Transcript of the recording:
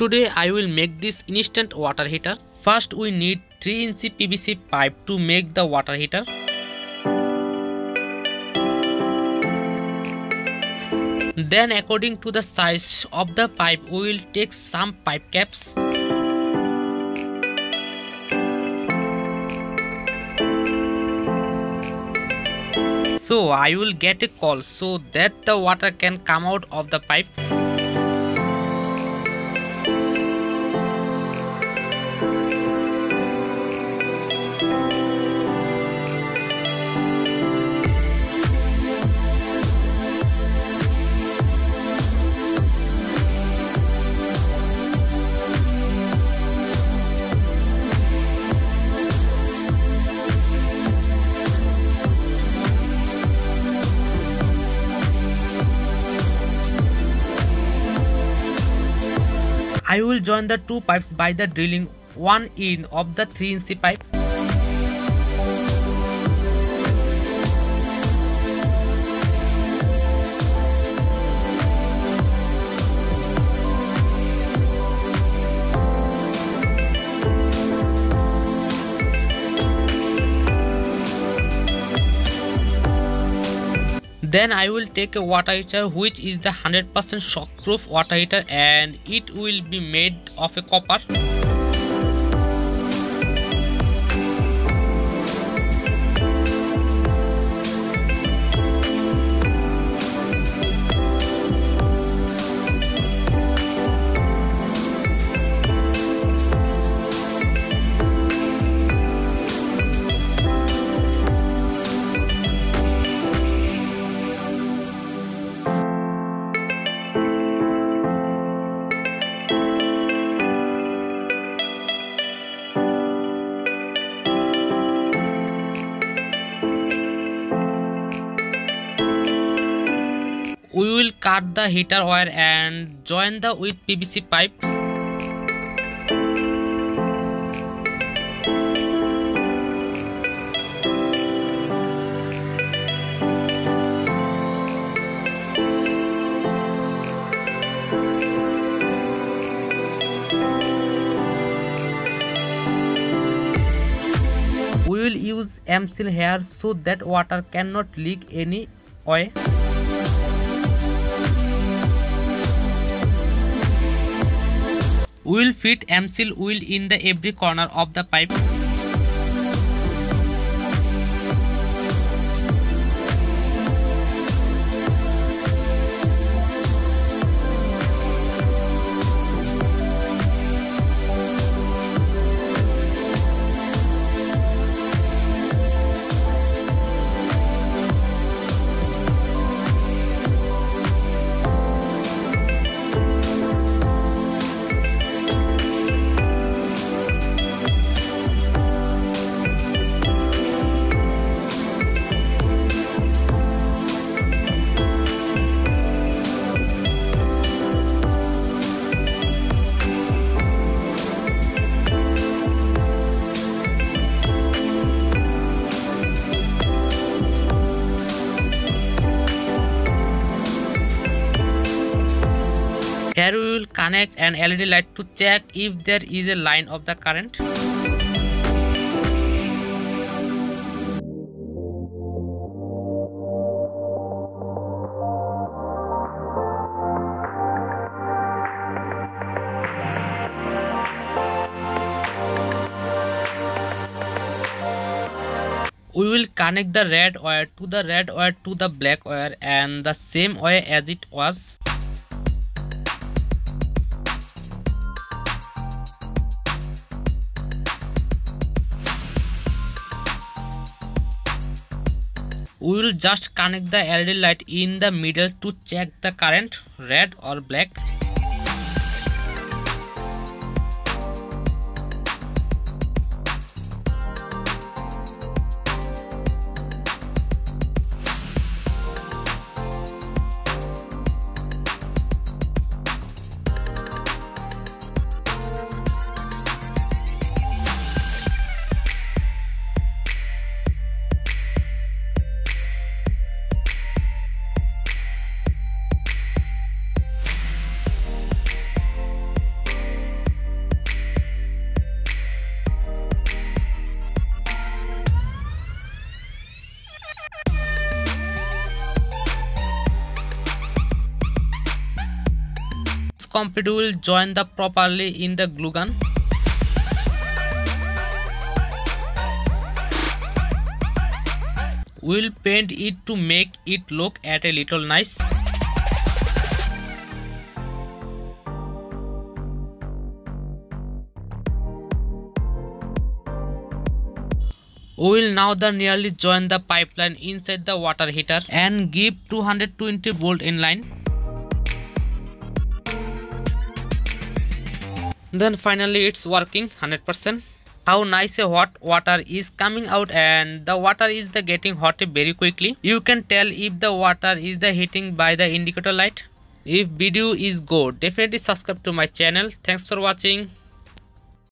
Today I will make this instant water heater. First we need 3-inch PVC pipe to make the water heater. Then according to the size of the pipe we will take some pipe caps. So I will get a call so that the water can come out of the pipe. I will join the two pipes by the drilling one end of the 3-inch pipe. Then I will take a water heater which is the 100% shockproof water heater, and it will be made of a copper. We will cut the heater wire and join the with PVC pipe. We will use M-seal here so that water cannot leak any way. We will fit M-seal wheel in the every corner of the pipe. Here we will connect an LED light to check if there is a line of the current. We will connect the red wire to the black wire, and the same way as it was. We will just connect the LED light in the middle to check the current, red or black. complete, we will join the properly in the glue gun. We will paint it to make it look at a little nice. We will now the nearly join the pipeline inside the water heater and give 220 volt inline. Then finally it's working 100%. How nice a hot water is coming out, and the water is the getting hot very quickly. You can tell if the water is the heating by the indicator light. If video is good, definitely subscribe to my channel. Thanks for watching.